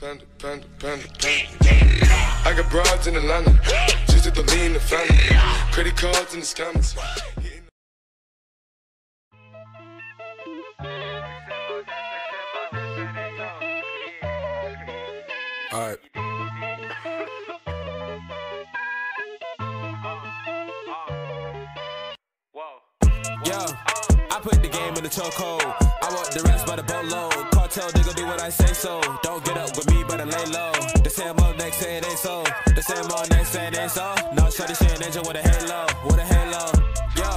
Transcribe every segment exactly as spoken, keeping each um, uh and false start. Panda, panda, panda, panda. I got broads in Atlanta, just at the lean, the family, credit cards in the scammers. All right. Yo, I put the game in the chokehold. I walk the rest by the boatload. Cartel, they gon' do what I say so. Don't get up with me, but I lay low. The same old next say it ain't so. The same old next say it ain't so. No, shorty, she an angel with a halo, with a halo. Yo,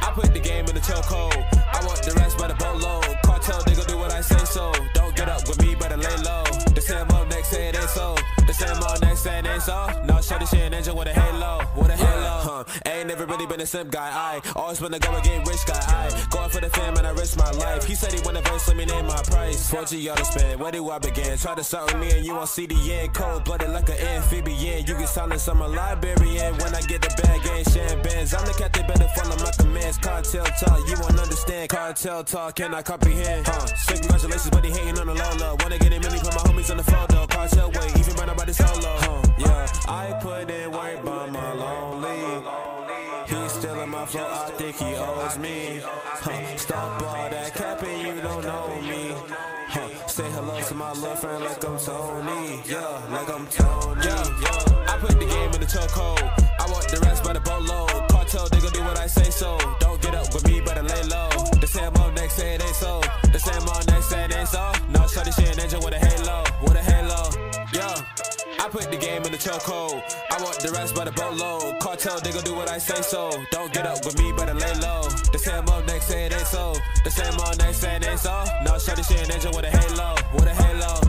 I put the game in the chokehold. I walk the rest by the boatload. Cartel, they gon' do what I say so. Don't get up with me, but I lay low. The same old next say it ain't so. The same old next say it ain't so. No, shorty, she an angel with a halo, with a halo. Ain't never really been a simp guy, I always been a go again rich guy, I going for the fam and I risk my life. He said he wanna verse, let me name my price. four G y'all to spend, where do I begin? Try to start with me and you on C D N. Cold-blooded like an amphibian. You get silence, I'm a librarian. When I get the bag, ain't sharing bands. I'm the captain, better follow my commands. Cartel talk, you won't understand. Cartel talk, can I comprehend? Huh, sick congratulations, but he hating on the low low. Wanna get him in, put my homies on the floor though. Cartel way, even run about this solo. Huh, yeah, I put in work by my lonely. He's still in my flow, I think he owes me. Huh. Stop all that capping, you don't know me. Huh. Say hello to my little friend like I'm Tony. Yeah, like I'm Tony. Yeah. I put the game in the chokehold. I walk the rest by the boatload. Cartel, they gon' do what I say so. Don't get up with me, better lay low. The same old next say it ain't so. The same old next say it ain't so. No, shorty, she an angel with a halo, with a halo. I put the game in the chokehold. I walk the rest by the boatload. Cartel, they gon' do what I say so. Don't get up with me, better lay low. The same old next say it ain't so. The same old next say it ain't so. No, shorty, she an angel with a halo, with a halo.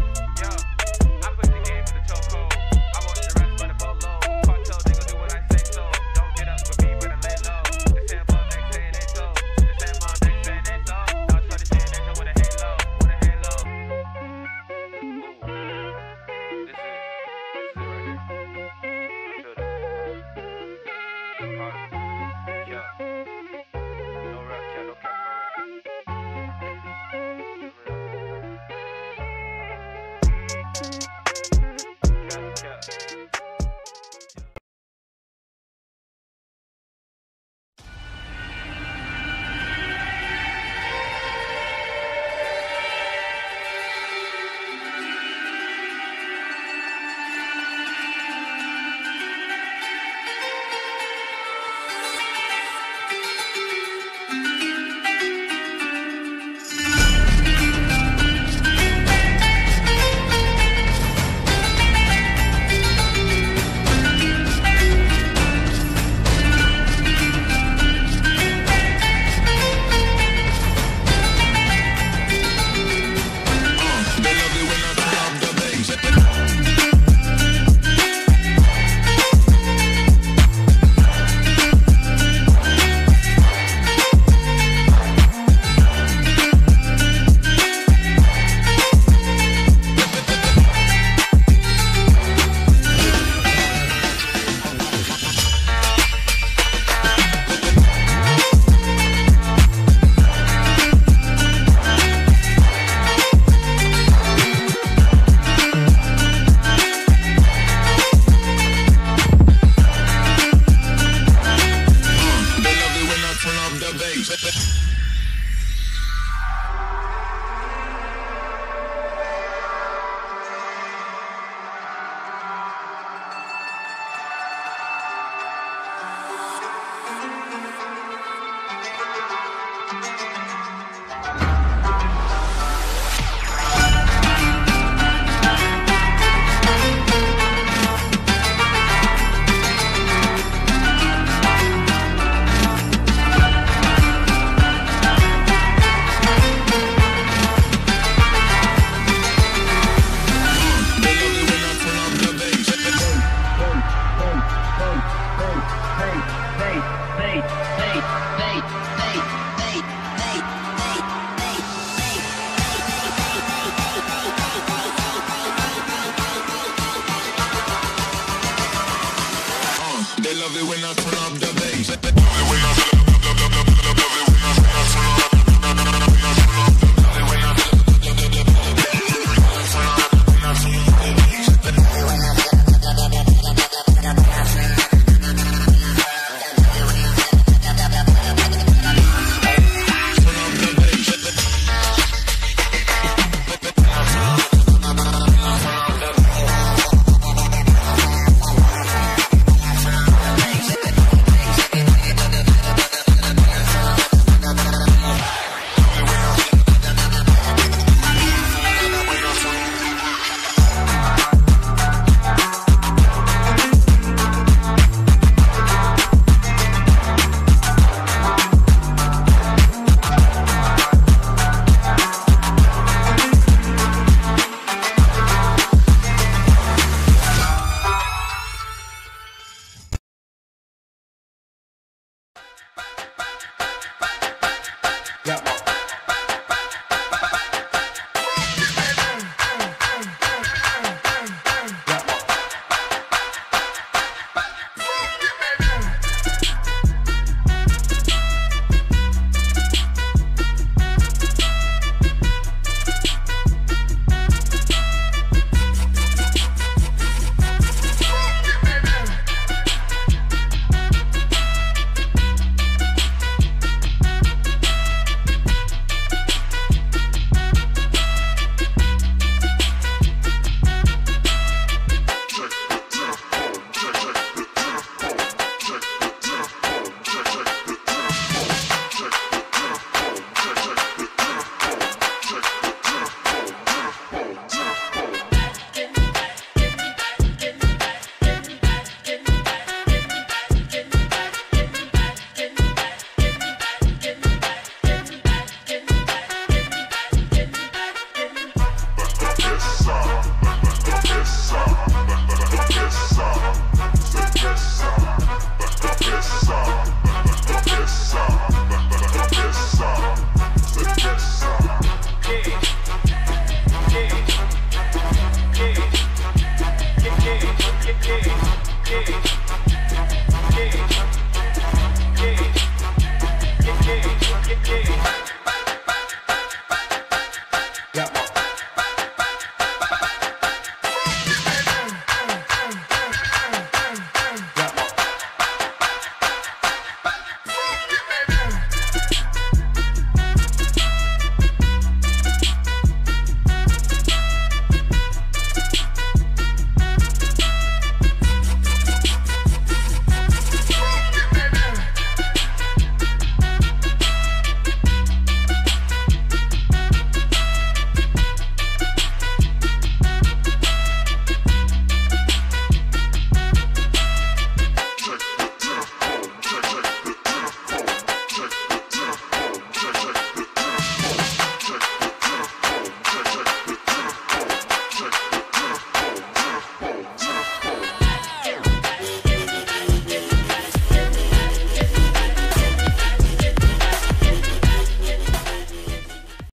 They love it when I